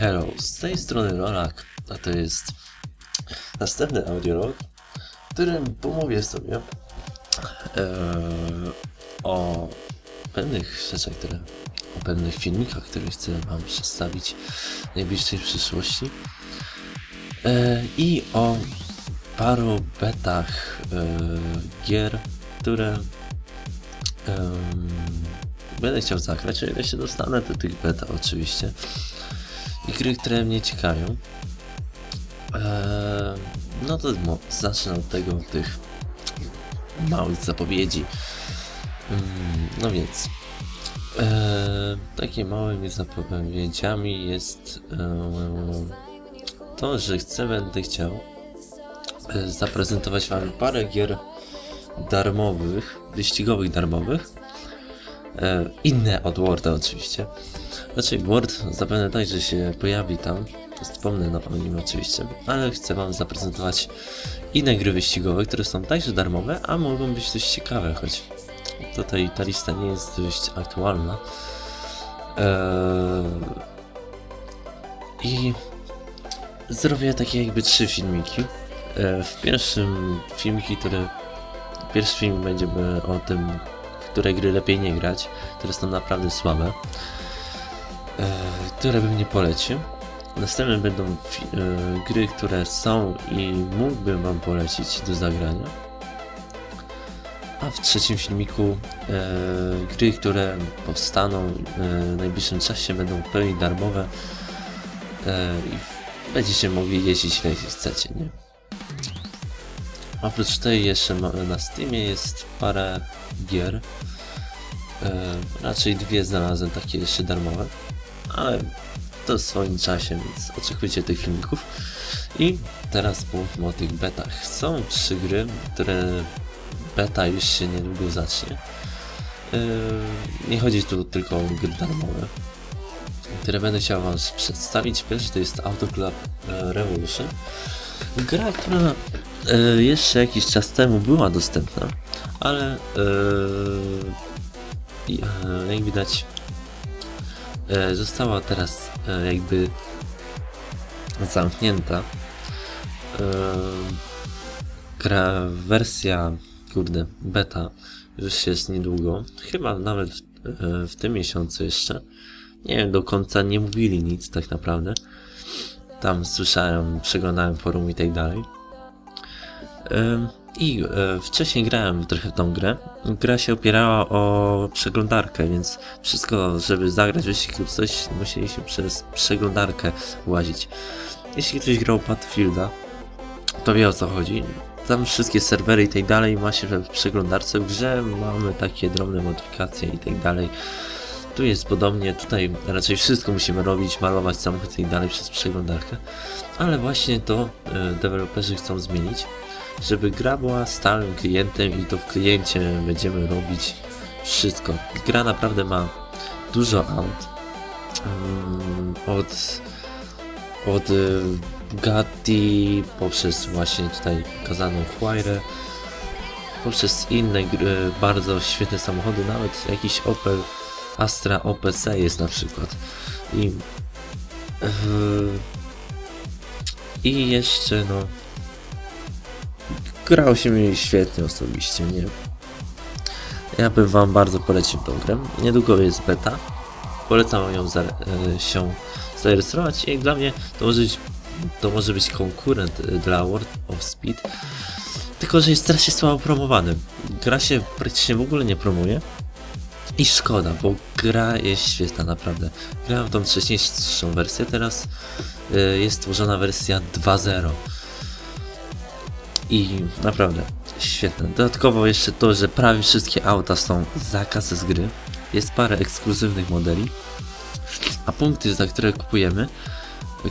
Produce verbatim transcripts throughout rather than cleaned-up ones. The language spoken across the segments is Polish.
Hello, z tej strony Rolak, a to jest następny audiolog, w którym pomówię sobie e, o pewnych rzeczach, które, o pewnych filmikach, które chcę Wam przedstawić w najbliższej przyszłości e, i o paru betach e, gier, które e, będę chciał zagrać, o ile się dostanę do tych beta oczywiście. I gry, które mnie ciekawią. Eee, no to no, zacznę od tego, tych małych zapowiedzi. Mm, no więc eee, takimi małymi zapowiedziami jest eee, to, że chcę, będę chciał eee, zaprezentować Wam parę gier darmowych, wyścigowych darmowych. Inne od Worda oczywiście. Znaczy Word zapewne także się pojawi tam, wspomnę o nim oczywiście, ale chcę Wam zaprezentować inne gry wyścigowe, które są także darmowe, a mogą być dość ciekawe, choć tutaj ta lista nie jest dość aktualna. Eee... I zrobię takie jakby trzy filmiki. Eee, w pierwszym filmiki, który... Pierwszy film będzie o tym, które gry lepiej nie grać, które są naprawdę słabe, e, które bym nie polecił. Następne będą e, gry, które są i mógłbym Wam polecić do zagrania. A w trzecim filmiku e, gry, które powstaną e, w najbliższym czasie, będą w pełni darmowe e, i będziecie mogli jeździć, ile chcecie, nie? Oprócz tej jeszcze na Steamie jest parę gier, e, raczej dwie znalazłem, takie jeszcze darmowe, ale to w swoim czasie, więc oczekujcie tych filmików. I teraz pomówmy o tych betach. Są trzy gry, które beta już się niedługo zacznie. E, nie chodzi tu tylko o gry darmowe, które będę chciał Wam przedstawić. Pierwszy to jest Auto Club Revolution. Gra, która y, jeszcze jakiś czas temu była dostępna, ale y, y, jak widać y, została teraz y, jakby zamknięta. Y, gra, wersja, kurde, beta już jest niedługo, chyba nawet y, w tym miesiącu jeszcze. Nie wiem, do końca nie mówili nic tak naprawdę. Tam słyszałem, przeglądałem forum i tak dalej. I wcześniej grałem trochę w tą grę. Gra się opierała o przeglądarkę, więc wszystko, żeby zagrać wyścig lub coś, musieliśmy przez przeglądarkę łazić. Jeśli ktoś grał Battlefielda, to wie, o co chodzi. Tam wszystkie serwery i tak dalej ma się w przeglądarce. W grze mamy takie drobne modyfikacje i tak dalej. Tu jest podobnie, tutaj raczej wszystko musimy robić, malować samochód i dalej przez przeglądarkę, ale właśnie to y, deweloperzy chcą zmienić, żeby gra była stałym klientem i to w kliencie będziemy robić wszystko. Gra naprawdę ma dużo aut, um, od, od y, Bugatti, poprzez właśnie tutaj pokazaną Huayrę, poprzez inne gry, bardzo świetne samochody, nawet jakiś Opel Astra O P C jest na przykład. I, yy, i jeszcze no grało się mi świetnie osobiście, nie? Ja bym Wam bardzo polecił tą grę. Niedługo jest beta. Polecam ją za, yy, się zarejestrować i dla mnie to może być, to może być konkurent dla World of Speed. Tylko że jest strasznie słabo promowany. Gra się praktycznie w ogóle nie promuje. I szkoda, bo gra jest świetna, naprawdę. Grałem w tą wcześniejszą wersję, teraz y, jest tworzona wersja dwa zero. I naprawdę świetna. Dodatkowo jeszcze to, że prawie wszystkie auta są za kasę z gry. Jest parę ekskluzywnych modeli. A punkty, za które kupujemy,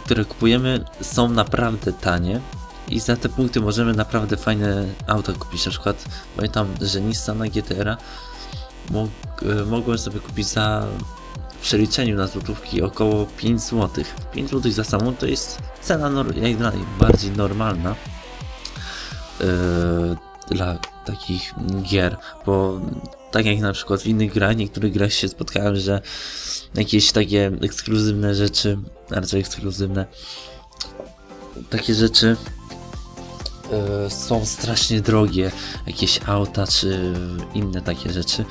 które kupujemy są naprawdę tanie. I za te punkty możemy naprawdę fajne auta kupić. Na przykład pamiętam, że Nissana G T R a Mog, mogłem sobie kupić za w przeliczeniu na złotówki około pięć złotych. pięć złotych za samą to jest cena nor jak najbardziej normalna yy, dla takich gier, bo tak jak na przykład w innych grach, niektórych grach się spotkałem, że jakieś takie ekskluzywne rzeczy, raczej ekskluzywne, takie rzeczy yy, są strasznie drogie, jakieś auta czy inne takie rzeczy.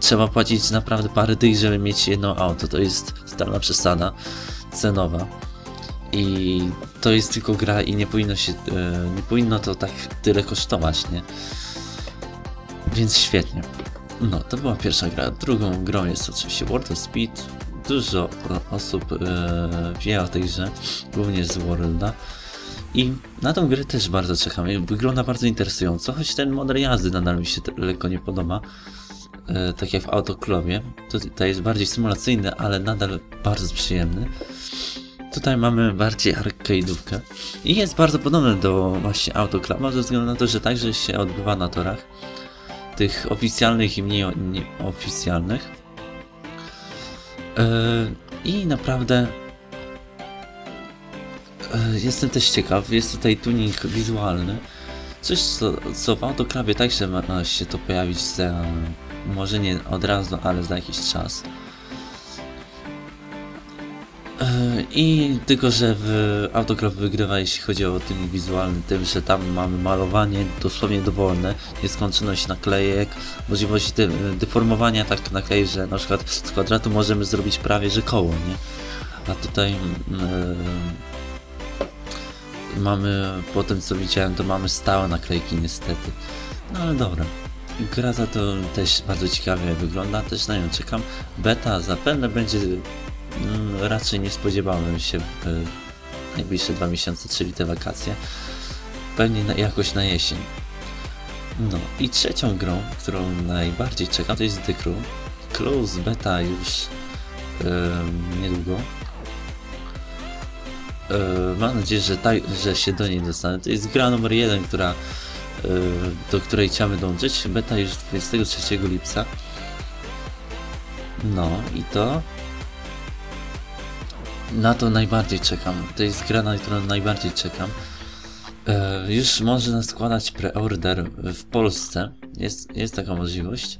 Trzeba płacić naprawdę parę dych, żeby mieć jedno auto, to jest totalna przesada cenowa. I to jest tylko gra i nie powinno się, nie powinno to tak tyle kosztować, nie? Więc świetnie. No, to była pierwsza gra. Drugą grą jest oczywiście World of Speed. Dużo osób e, wie o tej grze, głównie z Worlda. I na tą grę też bardzo czekam. Wygląda bardzo interesująco, choć ten model jazdy nadal mi się lekko nie podoba. E, tak jak w Auto Clubie. Tutaj jest bardziej symulacyjny, ale nadal bardzo przyjemny. Tutaj mamy bardziej arcade'ówkę i jest bardzo podobne do właśnie Auto Cluba, ze względu na to, że także się odbywa na torach tych oficjalnych i mniej oficjalnych. Yy, I naprawdę yy, jestem też ciekaw, jest tutaj tuning wizualny, coś co, co w Auto Clubie także ma się to pojawić za, może nie od razu, ale za jakiś czas. I tylko, że w AutoCraft wygrywa, jeśli chodzi o tym wizualny, tym, że tam mamy malowanie dosłownie dowolne, nieskończoność naklejek, możliwość dy deformowania tak naklejek, że na przykład z kwadratu możemy zrobić prawie że koło, nie? A tutaj yy, mamy, po tym co widziałem, to mamy stałe naklejki niestety. No ale dobra. Gra za to też bardzo ciekawie wygląda, też na nią czekam. Beta zapewne będzie... Raczej nie spodziewałem się w najbliższe dwa miesiące, czyli te wakacje, pewnie na, jakoś na jesień. No i trzecią grą, którą najbardziej czekam, to jest The Crew. Close beta już yy, niedługo. Yy, mam nadzieję, że, ta, że się do niej dostanę. To jest gra numer jeden, która, yy, do której chciałem dążyć. Beta już dwudziestego trzeciego lipca. No i to... Na to najbardziej czekam. To jest gra, na którą najbardziej czekam. E, już można składać preorder w Polsce. Jest, jest taka możliwość.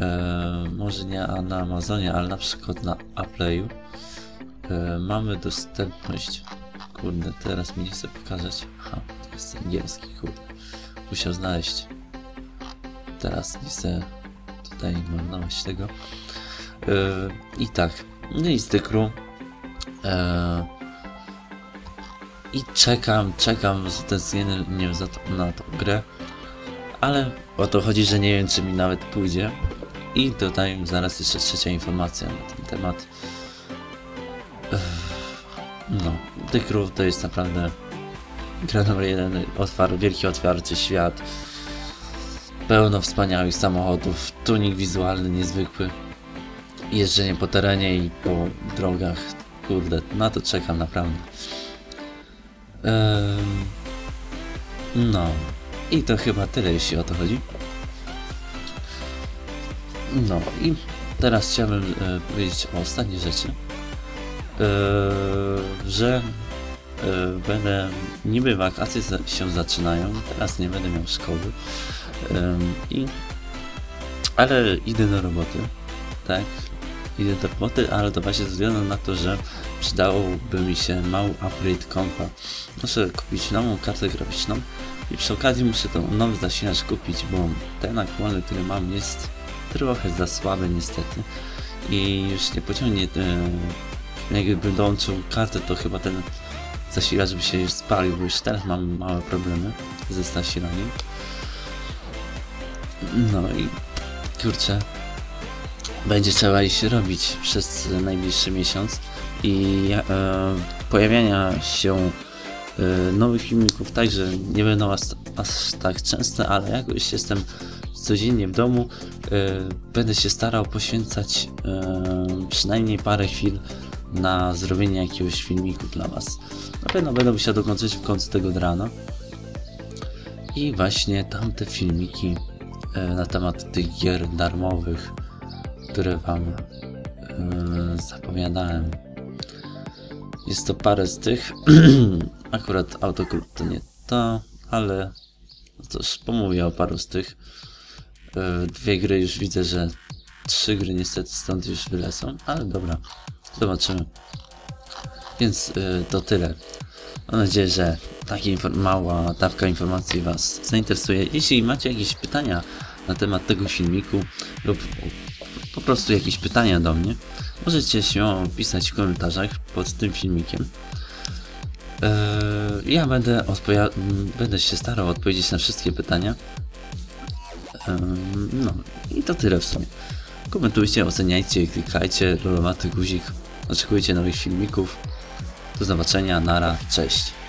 E, może nie na Amazonie, ale na przykład na Apple'u. E, mamy dostępność. Kurde, teraz mi nie chcę pokazać. Aha, to jest angielski, kurde. Musiał znaleźć. Teraz nie chcę tutaj marnować tego. E, I tak. No i z The Crew. I czekam, czekam z tęsknieniem na tą grę, ale o to chodzi, że nie wiem, czy mi nawet pójdzie. I tutaj zaraz jeszcze trzecia informacja na ten temat. No, The Crew to jest naprawdę gra numer jeden, otwar, wielki otwarty świat, pełno wspaniałych samochodów, tunik wizualny niezwykły, jeżdżenie po terenie i po drogach. Kurde, na to czekam naprawdę. Ehm, no i to chyba tyle, jeśli o to chodzi. No i teraz chciałbym e, powiedzieć o ostatniej rzeczy, e, że e, będę, niby wakacje za, się zaczynają, teraz nie będę miał szkoły, e, i, ale idę do roboty, tak? Idę do roboty, ale to właśnie ze względu na to, że przydałoby mi się mały upgrade kompa. Muszę kupić nową kartę graficzną i przy okazji muszę ten nowy zasilacz kupić, bo ten aktualny, który mam, jest trochę za słaby niestety i już nie pociągnie. Jakbym dołączył kartę, to chyba ten zasilacz by się już spalił, bo już teraz mam małe problemy ze zasilaniem. No i kurczę, będzie trzeba iść robić przez najbliższy miesiąc i e, pojawiania się e, nowych filmików także nie będą aż, aż tak częste, ale jakoś jestem codziennie w domu, e, będę się starał poświęcać e, przynajmniej parę chwil na zrobienie jakiegoś filmiku dla was. Na pewno będę musiał dokończyć w końcu tego drana i właśnie tamte filmiki e, na temat tych gier darmowych, które wam yy, zapowiadałem. Jest to parę z tych. Akurat Autoclub to nie to, ale No cóż, pomówię o paru z tych. Dwie gry już widzę, że trzy gry niestety stąd już wylecą, ale dobra, zobaczymy. Więc yy, to tyle. Mam nadzieję, że taka mała dawka informacji Was zainteresuje. Jeśli macie jakieś pytania na temat tego filmiku lub po prostu jakieś pytania do mnie, możecie śmiało pisać w komentarzach pod tym filmikiem. Yy, ja będę, będę się starał odpowiedzieć na wszystkie pytania. Yy, no i to tyle w sumie. Komentujcie, oceniajcie, klikajcie, rolowaty guzik. Oczekujcie nowych filmików. Do zobaczenia, nara, cześć.